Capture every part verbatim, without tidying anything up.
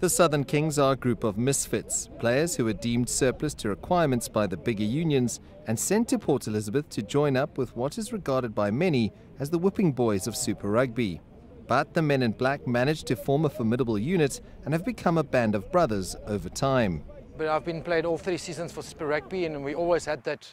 The Southern Kings are a group of misfits, players who were deemed surplus to requirements by the bigger unions and sent to Port Elizabeth to join up with what is regarded by many as the whipping boys of Super Rugby. But the men in black managed to form a formidable unit and have become a band of brothers over time. But I've been played all three seasons for Super Rugby, and we always had that,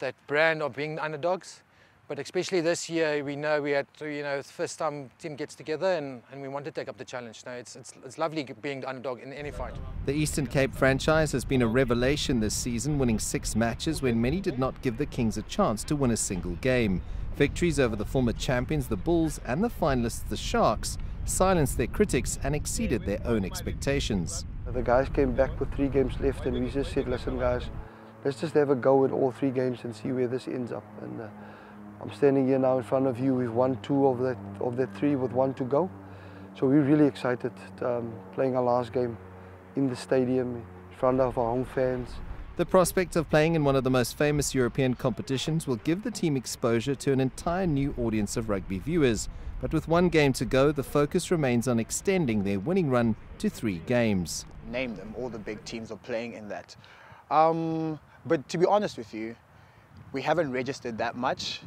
that brand of being underdogs. But especially this year, we know we had, you know, the first time team gets together and, and we want to take up the challenge. No, it's, it's, it's lovely being the underdog in any fight. The Eastern Cape franchise has been a revelation this season, winning six matches when many did not give the Kings a chance to win a single game. Victories over the former champions, the Bulls, and the finalists, the Sharks, silenced their critics and exceeded their own expectations. The guys came back with three games left and we just said, listen guys, let's just have a go at all three games and see where this ends up. And, uh, I'm standing here now in front of you. We've won two of that of the three with one to go. So we're really excited um, playing our last game in the stadium in front of our home fans. The prospect of playing in one of the most famous European competitions will give the team exposure to an entire new audience of rugby viewers. But with one game to go, the focus remains on extending their winning run to three games. Name them, all the big teams are playing in that. Um, but to be honest with you, we haven't registered that much.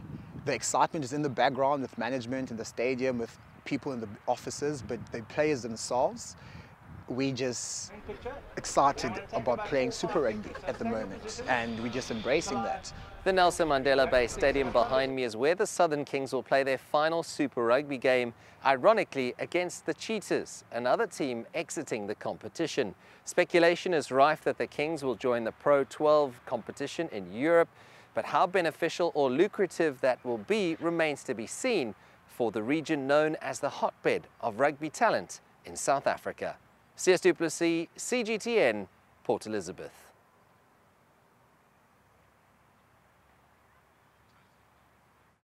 The excitement is in the background with management in the stadium, with people in the offices, but the players themselves, we just excited about playing Super Rugby at the moment, and we're just embracing that. The Nelson Mandela Bay Stadium behind me is where the Southern Kings will play their final Super Rugby game, ironically against the Cheetahs, another team exiting the competition. Speculation is rife that the Kings will join the Pro twelve competition in Europe, but how beneficial or lucrative that will be remains to be seen for the region known as the hotbed of rugby talent in South Africa. Sias du Plessis, C G T N, Port Elizabeth.